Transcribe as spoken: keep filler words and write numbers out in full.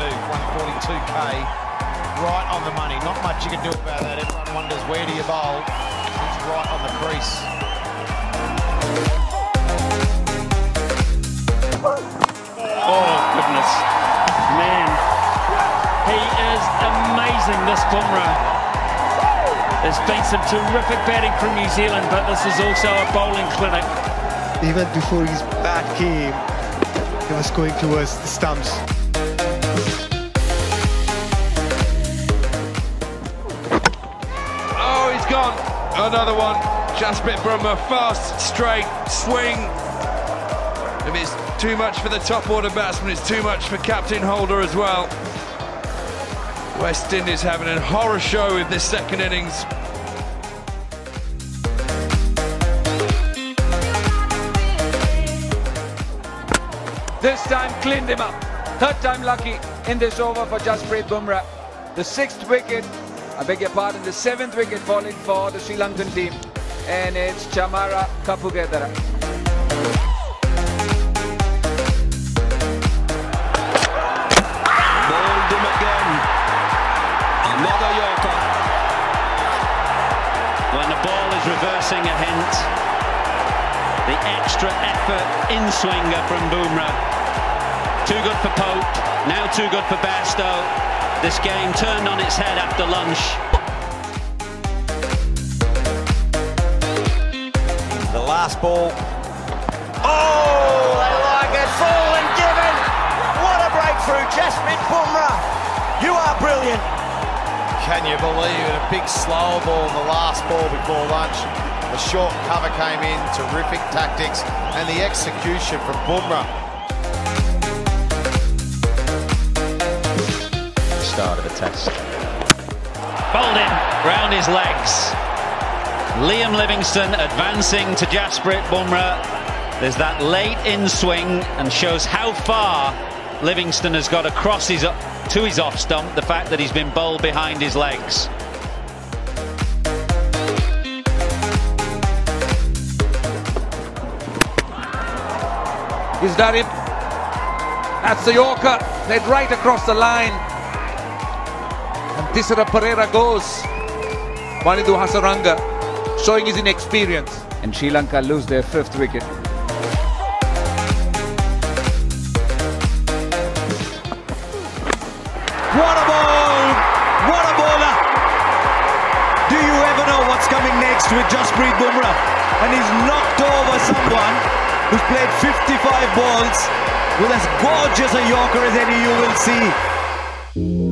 one forty-two K, right on the money. Not much you can do about that. Everyone wonders, where do you bowl? It's right on the crease. Oh, goodness. Man, he is amazing, this Bumrah. There's been some terrific batting from New Zealand, but this is also a bowling clinic. Even before his bat came, he was going towards the stumps. Oh, he's gone. Another one. Jasprit Bumrah, fast, straight, swing. If it's too much for the top order batsman, it's too much for captain Holder as well. West Indies having a horror show in this second innings. This time cleaned him up. Third time lucky in this over for Jasprit Bumrah. The sixth wicket, I beg your pardon, the seventh wicket falling for the Sri Lankan team. And it's Chamara Kapugedera. Another yorker. When the ball is reversing a hint, the extra effort in swinger from Bumrah. Too good for Pope, now too good for Bairstow. This game turned on its head after lunch. The last ball. Oh, they like it. Full and given. What a breakthrough, Jasprit Bumrah. You are brilliant. Can you believe it? A big slow ball, the last ball before lunch. The short cover came in, terrific tactics, and the execution from Bumrah. Start of the test. Bowled in, round his legs. Liam Livingston advancing to Jasprit Bumrah. There's that late in-swing and shows how far Livingston has got across his up to his off stump, the fact that he's been bowled behind his legs. He's done it. That's the yorker. They're right across the line. And Tisara Pereira goes. Wanindu Hasaranga showing his inexperience. And Sri Lanka lose their fifth wicket. What a ball! What a bowler! Do you ever know what's coming next with Jasprit Bumrah? And he's knocked over someone who's played fifty-five balls with as gorgeous a yorker as any you will see.